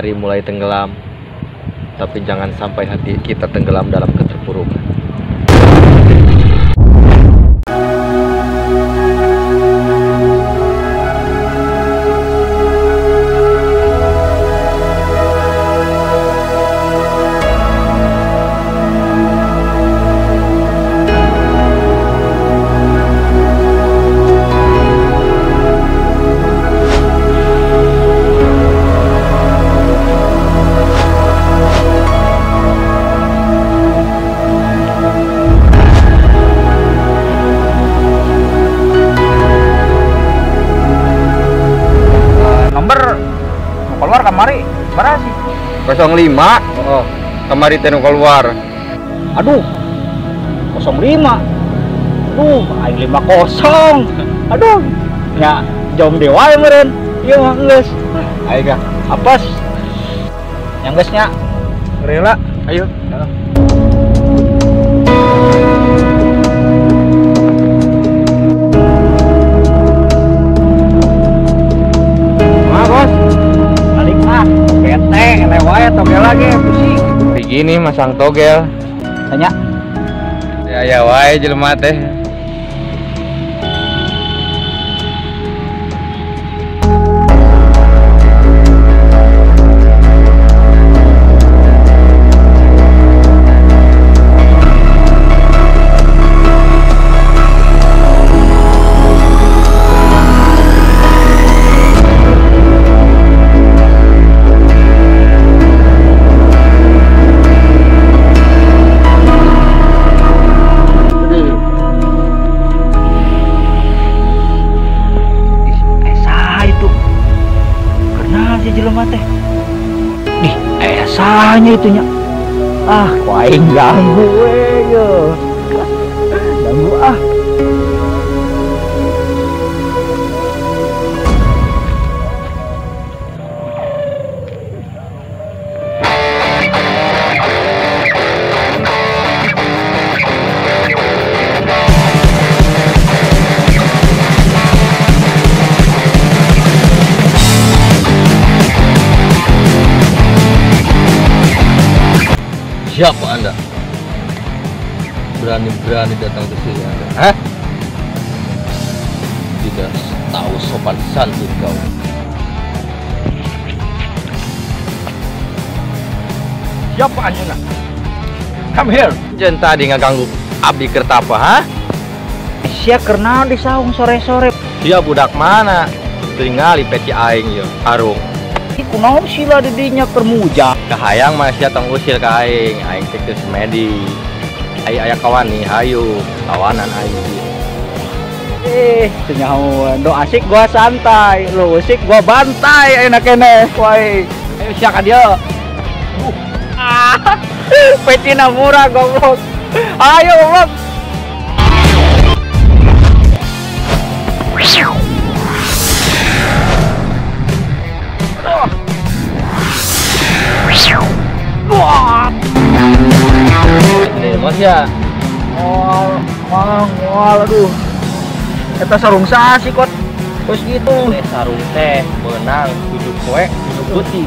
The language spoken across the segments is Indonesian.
matahari mulai tenggelam, tapi jangan sampai hati kita tenggelam dalam keterpurukan. Keluar kamari berasi 05. Oh, kamari tenu keluar. Aduh, 05. Aduh, aing 50. Aduh, nya jom dewa meureun. Ieu mah geus. Aing gak apes. Yang geusnya rela, ayo. Togel lagi pusing. Begini masang togel. Tanya. Ya ya wae jelema teh. Hanya itunya. Ah, aing ganggu we yo. Ganggu ah. Siapa Anda? Berani-berani datang ke sini Anda? Hah? Tidak tahu sopan santun kau. Siapa Anda? Come here. Jangan tadi ngeganggu abdi kertapa, hah? Sia kenal di saung sore-sore. Dia budak mana? Teringali peci aing ya, arung. Kunaon sila didinya kermuja kahayang masih tong usil ka aing. Aing teh semedi aya kawan nih, hayu kawanan aing. Senyawa do asik gua santai, lo asik gua bantai enak keneh wae. Ayo sia ka dieu. Pecina murah goblok. Ayo goblok. Mas ya, wal, aduh, kita sarung sasi kot, terus gitu. Sarung teh, benang, duduk kowe, duduk putih.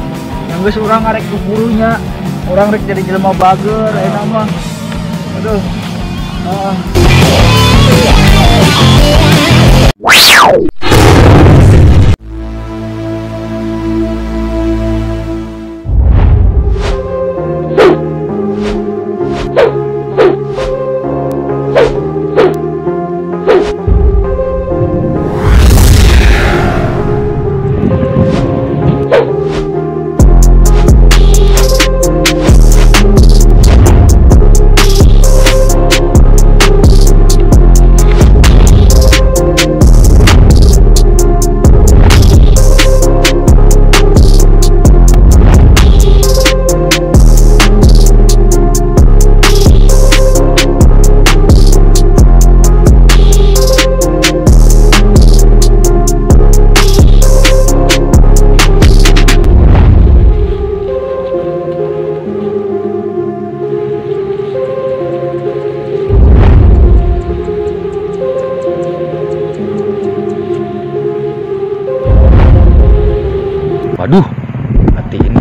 Yang gus orang arek kuburunya, orang rek jadi jelema bager, enak mah. Aduh. Aduh, hati ini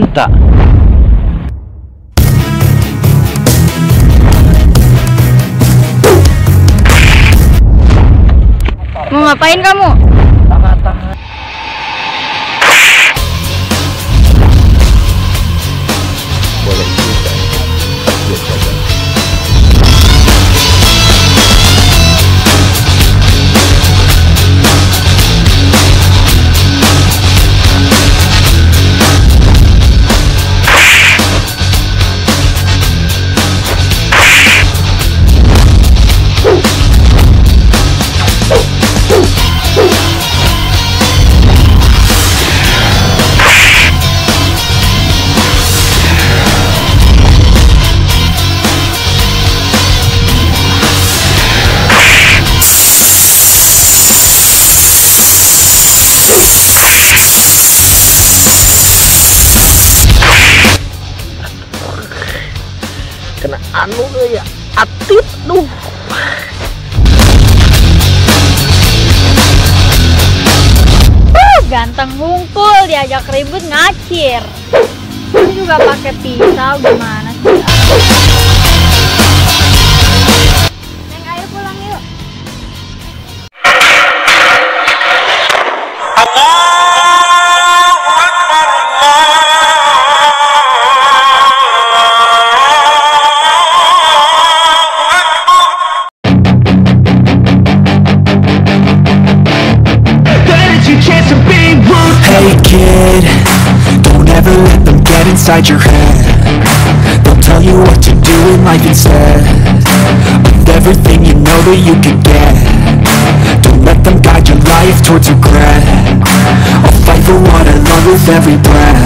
cinta. Mau ngapain kamu? Tangan-tangan. Boleh juga. Kena anu ya atit duh. Ganteng ngumpul diajak ribut ngacir. Ini juga pakai pisau gimana sih? Neng air pulang yuk. Hey kid, don't ever let them get inside your head. They'll tell you what to do in life instead of everything you know that you could get. Don't let them guide your life towards regret. I'll fight for what I love with every breath.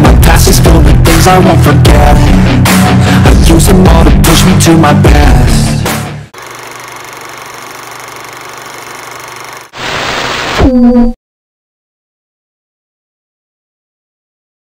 My past is filled with things I won't forget. I use them all to push me to my best.